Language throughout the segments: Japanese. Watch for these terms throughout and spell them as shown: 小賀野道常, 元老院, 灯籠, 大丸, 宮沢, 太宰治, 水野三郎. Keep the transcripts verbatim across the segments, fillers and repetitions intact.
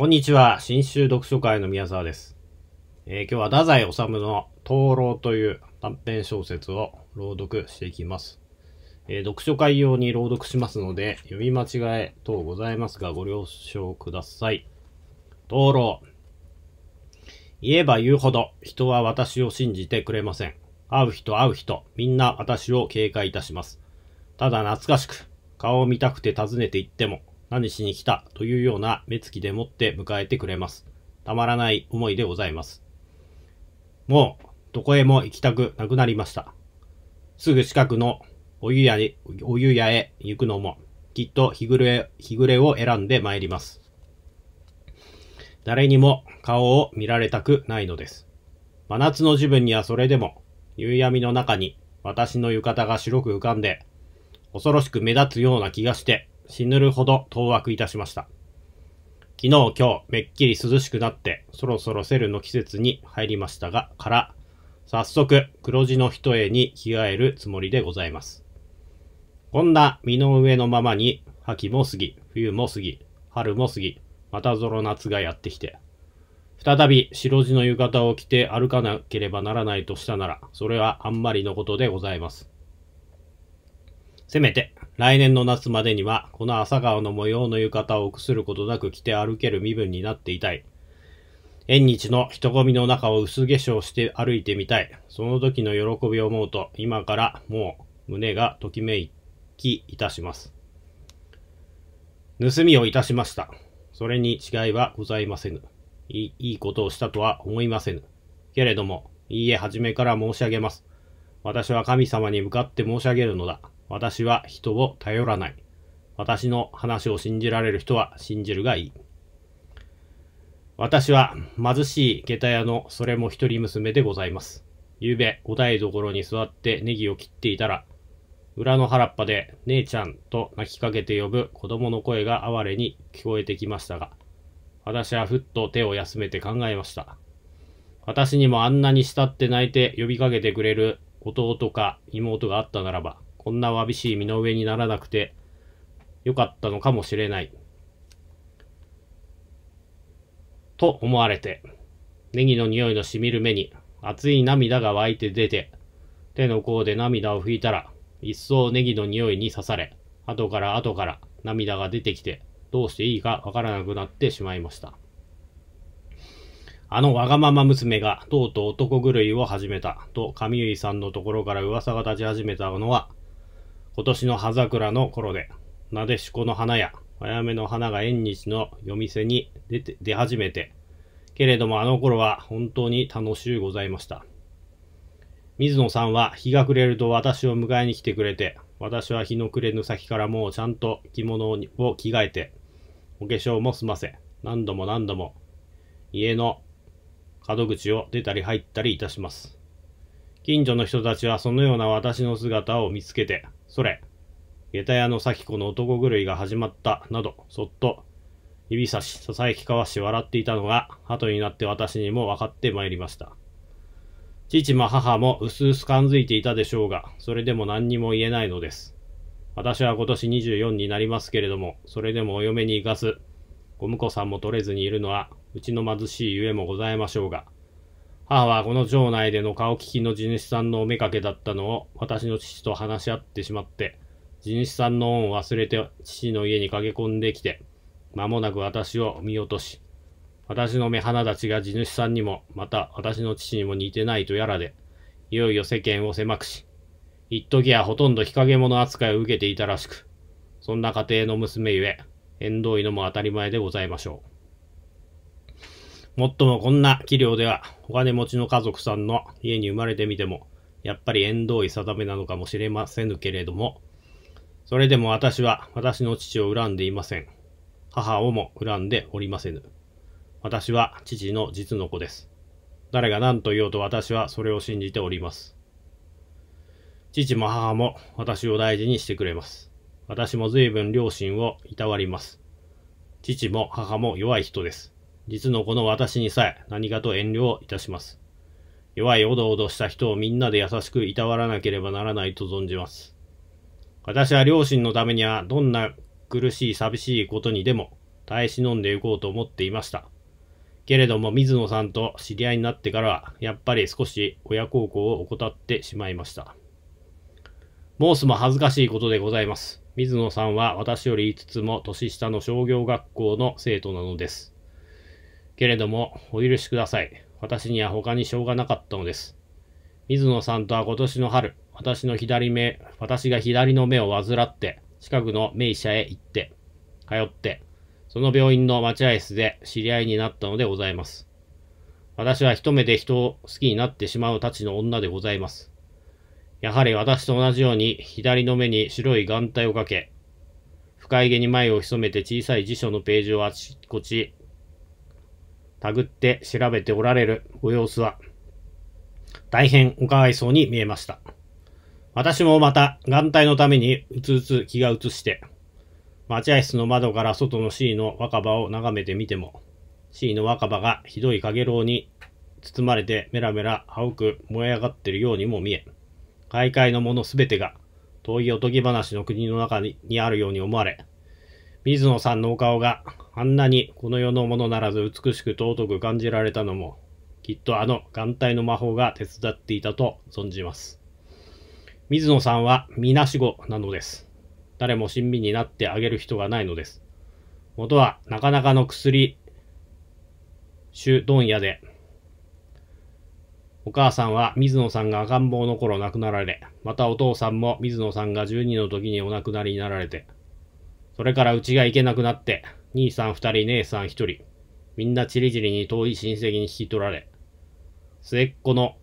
こんにちは。新州読書会の宮沢です。えー、今日は太宰治の灯籠という短編小説を朗読していきます。えー、読書会用に朗読しますので、読み間違え等ございますがご了承ください。灯籠。言えば言うほど人は私を信じてくれません。会う人会う人、みんな私を警戒いたします。ただ懐かしく、顔を見たくて訪ねて行っても、何しに来たというような目つきでもって迎えてくれます。たまらない思いでございます。もう、どこへも行きたくなくなりました。すぐ近くのお湯屋に、お湯屋へ行くのも、きっと日暮れ、日暮れを選んで参ります。誰にも顔を見られたくないのです。真夏の自分にはそれでも、夕闇の中に私の浴衣が白く浮かんで、恐ろしく目立つような気がして、死ぬるほど当惑いたしました。昨日今日めっきり涼しくなってそろそろセルの季節に入りましたがから早速黒地の一重に着替えるつもりでございます。こんな身の上のままに秋も過ぎ冬も過ぎ春も過ぎまたぞろ夏がやってきて再び白地の浴衣を着て歩かなければならないとしたならそれはあんまりのことでございます。せめて来年の夏までにはこの朝顔の模様の浴衣を臆することなく着て歩ける身分になっていたい。縁日の人混みの中を薄化粧して歩いてみたい。その時の喜びを思うと今からもう胸がときめきいたします。盗みをいたしました。それに違いはございませぬ。いい、いいことをしたとは思いませぬ。けれども、いいえ初めから申し上げます。私は神様に向かって申し上げるのだ。私は人を頼らない。私の話を信じられる人は信じるがいい。私は貧しい下駄屋のそれも一人娘でございます。ゆうべお台所に座ってネギを切っていたら、裏の原っぱで姉ちゃんと泣きかけて呼ぶ子供の声が哀れに聞こえてきましたが、私はふっと手を休めて考えました。私にもあんなに慕って泣いて呼びかけてくれる弟か妹があったならば、こんなわびしい身の上にならなくてよかったのかもしれない。と思われて、ネギの匂いのしみる目に熱い涙が湧いて出て、手の甲で涙を拭いたら、一層ネギの匂いに刺され、後から後から涙が出てきて、どうしていいかわからなくなってしまいました。あのわがまま娘がとうとう男狂いを始めたと上結さんのところから噂が立ち始めたのは、今年の葉桜の頃で、なでしこの花や、あやめの花が縁日の夜店に 出, て出始めて、けれどもあの頃は本当に楽しゅうございました。水野さんは日が暮れると私を迎えに来てくれて、私は日の暮れの先からもうちゃんと着物を着替えて、お化粧も済ませ、何度も何度も家の窓口を出たり入ったりいたします。近所の人たちはそのような私の姿を見つけて、それ、下駄屋の咲子の男狂いが始まった、など、そっと、指差し、ささやき交わし笑っていたのが、後になって私にも分かってまいりました。父も母もうすうす感づいていたでしょうが、それでも何にも言えないのです。私は今年にじゅうよんになりますけれども、それでもお嫁に行かず、ご婿さんも取れずにいるのは、うちの貧しいゆえもございましょうが、母はこの町内での顔利きの地主さんのお目かけだったのを私の父と話し合ってしまって、地主さんの恩を忘れて父の家に駆け込んできて、間もなく私を見落とし、私の目鼻立ちが地主さんにも、また私の父にも似てないとやらで、いよいよ世間を狭くし、一時はほとんど日陰者扱いを受けていたらしく、そんな家庭の娘ゆえ、縁遠いのも当たり前でございましょう。もっともこんな器量では、お金持ちの家族さんの家に生まれてみても、やっぱり縁遠い定めなのかもしれませぬけれども、それでも私は私の父を恨んでいません。母をも恨んでおりませぬ。私は父の実の子です。誰が何と言おうと私はそれを信じております。父も母も私を大事にしてくれます。私も随分両親をいたわります。父も母も弱い人です。実の子の私にさえ何かと遠慮をいたします。弱いおどおどした人をみんなで優しくいたわらなければならないと存じます。私は両親のためにはどんな苦しい寂しいことにでも耐え忍んでいこうと思っていました。けれども水野さんと知り合いになってからは、やっぱり少し親孝行を怠ってしまいました。申すも恥ずかしいことでございます。水野さんは私よりいつつも年下の商業学校の生徒なのです。けれども、お許しください。私には他にしょうがなかったのです。水野さんとは今年の春、私の左目、私が左の目を患って、近くの名医者へ行って、通って、その病院の待合室で知り合いになったのでございます。私は一目で人を好きになってしまうたちの女でございます。やはり私と同じように左の目に白い眼帯をかけ、深いげに前を潜めて小さい辞書のページをあちこちたぐって調べておられるご様子は、大変おかわいそうに見えました。私もまた眼帯のためにうつうつ気が移して、待合室の窓から外の C の若葉を眺めてみても、C の若葉がひどいかげろうに包まれてメラメラ青く燃え上がっているようにも見え、開会のものすべてが遠いおとぎ話の国の中 に, にあるように思われ、水野さんのお顔があんなにこの世のものならず美しく尊く感じられたのも、きっとあの眼帯の魔法が手伝っていたと存じます。水野さんはみなしごなのです。誰も親身になってあげる人がないのです。元はなかなかの薬酒問屋で、お母さんは水野さんが赤ん坊の頃亡くなられ、またお父さんも水野さんがじゅうにの時にお亡くなりになられて、それからうちが行けなくなって、兄さんふたり、姉さんひとり、みんなちりぢりに遠い親戚に引き取られ、末っ子の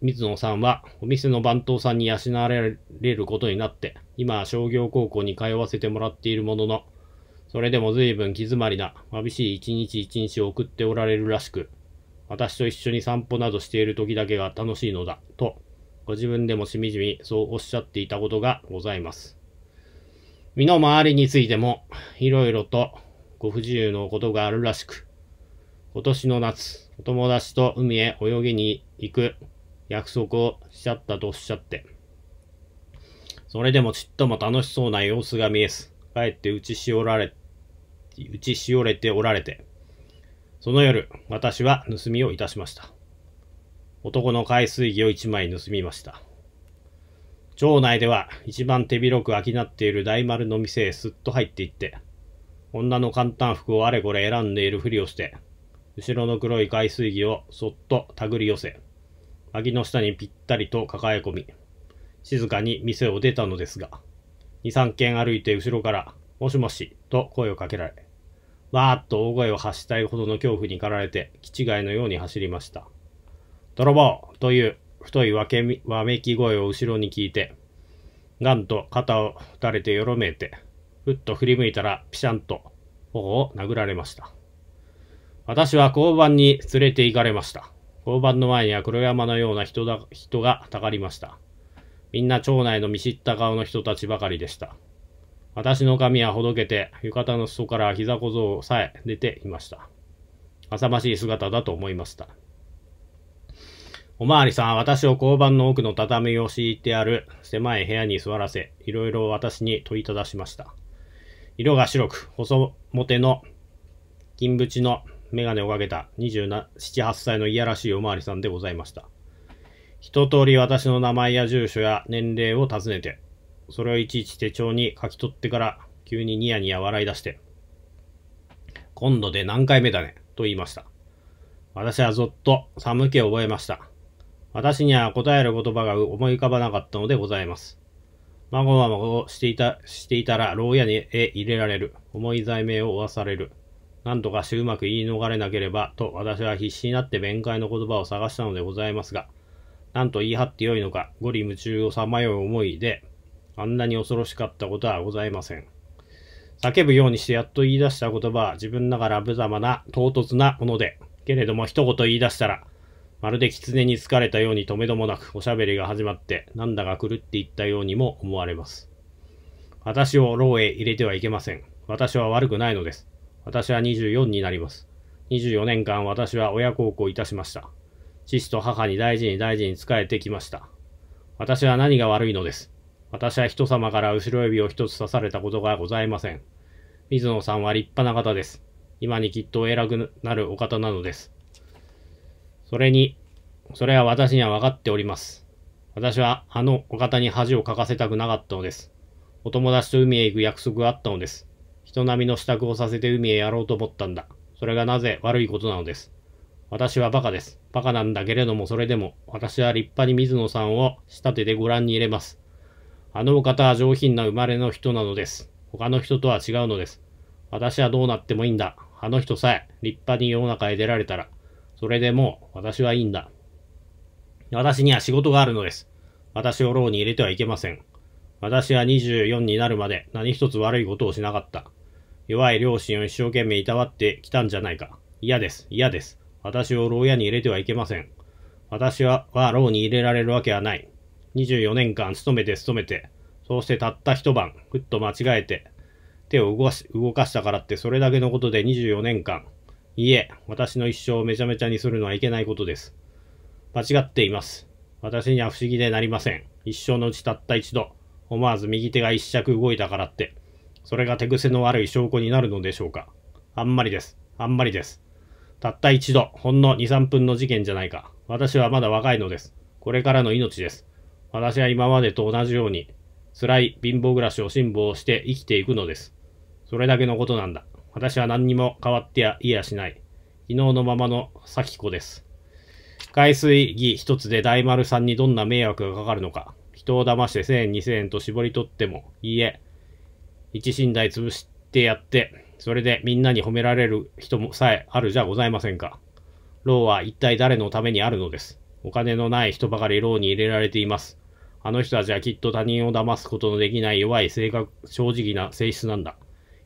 水野さんはお店の番頭さんに養われることになって、今は商業高校に通わせてもらっているものの、それでも随分気詰まりな、わびしい一日一日を送っておられるらしく、私と一緒に散歩などしている時だけが楽しいのだ、と、ご自分でもしみじみそうおっしゃっていたことがございます。身の回りについても、いろいろとご不自由のことがあるらしく、今年の夏、お友達と海へ泳ぎに行く約束をしちゃったとおっしゃって、それでもちっとも楽しそうな様子が見えず、帰って打ちしおられ、打ちしおれておられて、その夜、私は盗みをいたしました。男の海水着を一枚盗みました。町内では一番手広く商っている大丸の店へすっと入っていって、女の簡単服をあれこれ選んでいるふりをして、後ろの黒い海水着をそっと手繰り寄せ、脇の下にぴったりと抱え込み、静かに店を出たのですが、に、さんけん歩いて後ろから、もしもし、と声をかけられ、わーっと大声を発したいほどの恐怖に駆られて、気違いのように走りました。泥棒という太いわめき声を後ろに聞いて、ガンと肩を打たれてよろめいて、ふっと振り向いたらピシャンと頬を殴られました。私は交番に連れて行かれました。交番の前には黒山のような 人, だ人がたかりました。みんな町内の見知った顔の人たちばかりでした。私の髪はほどけて、浴衣の裾から膝小僧さえ出ていました。浅ましい姿だと思いました。おまわりさんは私を交番の奥の畳を敷いてある狭い部屋に座らせ、いろいろ私に問いただしました。色が白く、細もての金縁の眼鏡をかけたにじゅうなな、はっさいのいやらしいおまわりさんでございました。一通り私の名前や住所や年齢を尋ねて、それをいちいち手帳に書き取ってから、急にニヤニヤ笑い出して、今度で何回目だね、と言いました。私はぞっと寒気を覚えました。私には答える言葉が思い浮かばなかったのでございます。まごまごしていた、していたら牢屋へ入れられる、重い罪名を負わされる、なんとかしてうまく言い逃れなければ、と私は必死になって弁解の言葉を探したのでございますが、なんと言い張ってよいのか、五里夢中をさまよう思いで、あんなに恐ろしかったことはございません。叫ぶようにしてやっと言い出した言葉は自分ながら無様な唐突なもので、けれども一言言い出したら、まるで狐に疲れたようにとめどもなくおしゃべりが始まって、なんだか狂っていったようにも思われます。私を牢へ入れてはいけません。私は悪くないのです。私はにじゅうよんになります。にじゅうよねんかん私は親孝行いたしました。父と母に大事に大事に仕えてきました。私は何が悪いのです。私は人様から後ろ指を一つ刺されたことがございません。水野さんは立派な方です。今にきっとお偉くなるお方なのです。それに、それは私には分かっております。私はあのお方に恥をかかせたくなかったのです。お友達と海へ行く約束があったのです。人並みの支度をさせて海へやろうと思ったんだ。それがなぜ悪いことなのです。私はバカです。バカなんだけれども、それでも私は立派に水野さんを仕立ててご覧に入れます。あのお方は上品な生まれの人なのです。他の人とは違うのです。私はどうなってもいいんだ。あの人さえ立派に世の中へ出られたら、それでもう私はいいんだ。私には仕事があるのです。私を牢に入れてはいけません。私はにじゅうよんになるまで何一つ悪いことをしなかった。弱い両親を一生懸命いたわってきたんじゃないか。嫌です、嫌です。私を牢屋に入れてはいけません。私は牢に入れられるわけはない。にじゅうよねんかん勤めて勤めて、そうしてたった一晩、ふっと間違えて、手を動かし、動かしたからってそれだけのことでにじゅうよねんかん、いいえ、私の一生をめちゃめちゃにするのはいけないことです。間違っています。私には不思議でなりません。一生のうちたった一度、思わず右手が一尺動いたからって、それが手癖の悪い証拠になるのでしょうか。あんまりです。あんまりです。たった一度、ほんのに、さんぷんの事件じゃないか。私はまだ若いのです。これからの命です。私は今までと同じように、辛い貧乏暮らしを辛抱して生きていくのです。それだけのことなんだ。私は何にも変わってはいやしない。昨日のままの咲子です。海水着一つで大丸さんにどんな迷惑がかかるのか。人を騙してせんえん、にせんえんと絞り取っても、いいえ、一寝台潰してやって、それでみんなに褒められる人もさえあるじゃございませんか。牢は一体誰のためにあるのです。お金のない人ばかり牢に入れられています。あの人たちはきっと他人を騙すことのできない弱い性格、正直な性質なんだ。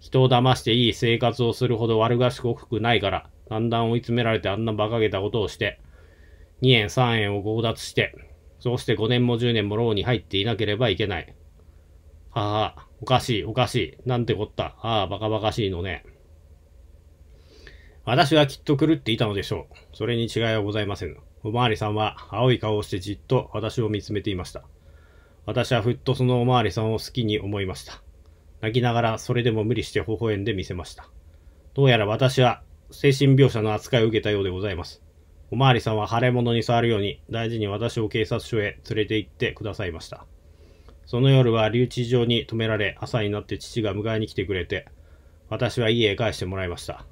人を騙していい生活をするほど悪賢くないから、だんだん追い詰められてあんな馬鹿げたことをして、にえんさんえんを強奪して、そうしてごねんもじゅうねんも牢に入っていなければいけない。ははあ、おかしい、おかしい。なんてこった。ああ、バカバカしいのね。私はきっと狂っていたのでしょう。それに違いはございません。おまわりさんは青い顔をしてじっと私を見つめていました。私はふっとそのおまわりさんを好きに思いました。泣きながらそれでも無理して微笑んでみせました。どうやら私は精神病者の扱いを受けたようでございます。おまわりさんは腫れ物に触るように大事に私を警察署へ連れて行ってくださいました。その夜は留置場に止められ、朝になって父が迎えに来てくれて、私は家へ帰してもらいました。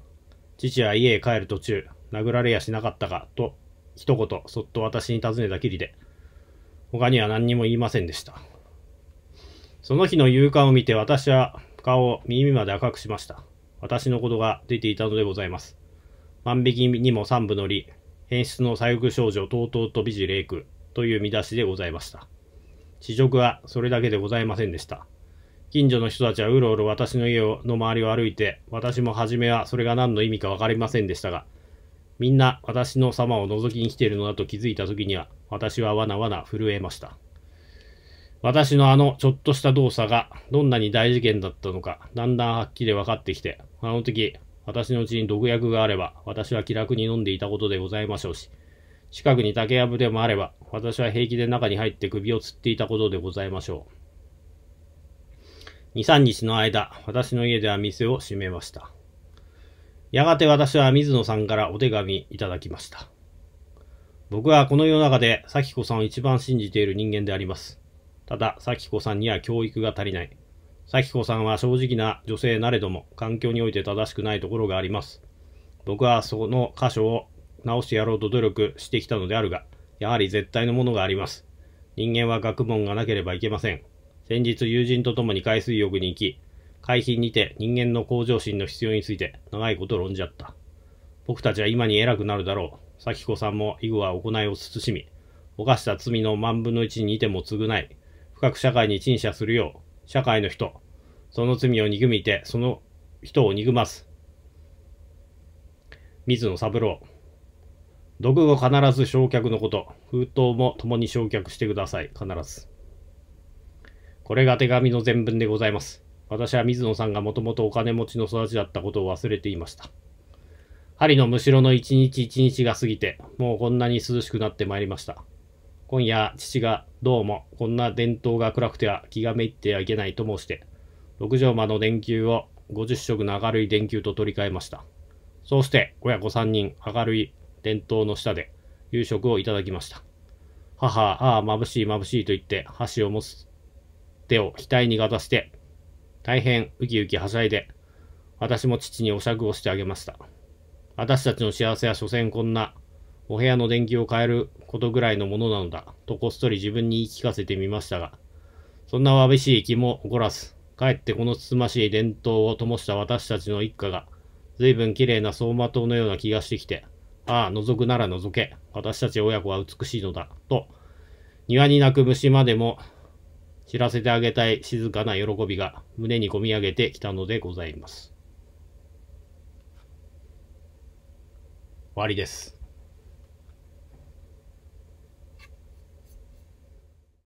父は家へ帰る途中、殴られやしなかったかと一言そっと私に尋ねたきりで、他には何にも言いませんでした。その日の夕刊を見て私は顔を耳まで赤くしました。私のことが出ていたのでございます。万引きにも三部乗り、変質の左翼少女とうとうと美辞麗句という見出しでございました。恥辱はそれだけでございませんでした。近所の人たちはうろうろ私の家の周りを歩いて、私も初めはそれが何の意味かわかりませんでしたが、みんな私の様を覗きに来ているのだと気づいたときには、私はわなわな震えました。私のあのちょっとした動作がどんなに大事件だったのか、だんだんはっきり分かってきて、あの時、私のうちに毒薬があれば、私は気楽に飲んでいたことでございましょうし、近くに竹やぶでもあれば、私は平気で中に入って首を吊っていたことでございましょう。に、みっかの間、私の家では店を閉めました。やがて私は水野さんからお手紙いただきました。僕はこの世の中で咲子さんを一番信じている人間であります。ただ、咲子さんには教育が足りない。咲子さんは正直な女性なれども、環境において正しくないところがあります。僕はその箇所を直してやろうと努力してきたのであるが、やはり絶対のものがあります。人間は学問がなければいけません。先日友人と共に海水浴に行き、海浜にて人間の向上心の必要について長いこと論じ合った。僕たちは今に偉くなるだろう。咲子さんも以後は行いを慎み、犯した罪の万分の一にいても償い、深く社会に陳謝するよう、社会の人、その罪を憎みて、その人を憎ます。水野三郎。毒後必ず焼却のこと、封筒も共に焼却してください、必ず。これが手紙の全文でございます。私は水野さんがもともとお金持ちの育ちだったことを忘れていました。針のむしろの一日一日が過ぎて、もうこんなに涼しくなってまいりました。今夜、父がどうもこんな伝統が暗くては気がめいってはいけないと申して、ろくじょうまの電球をごじゅっ色の明るい電球と取り替えました。そうして親子さんにん明るい電灯の下で夕食をいただきました。母はああまぶしいまぶしいと言って箸を持つ手を額にがたして大変ウキウキはしゃいで私も父にお酌をしてあげました。私たちの幸せは所詮こんなお部屋の電球を変えることぐらいのものなのだとこっそり自分に言い聞かせてみましたが、そんなわびしい気も起こらず、かえってこのつつましい伝統を灯した私たちの一家が、ずいぶんきれいな走馬灯のような気がしてきて、ああ、覗くなら覗け、私たち親子は美しいのだ、と、庭に鳴く虫までも知らせてあげたい静かな喜びが胸にこみ上げてきたのでございます。終わりです。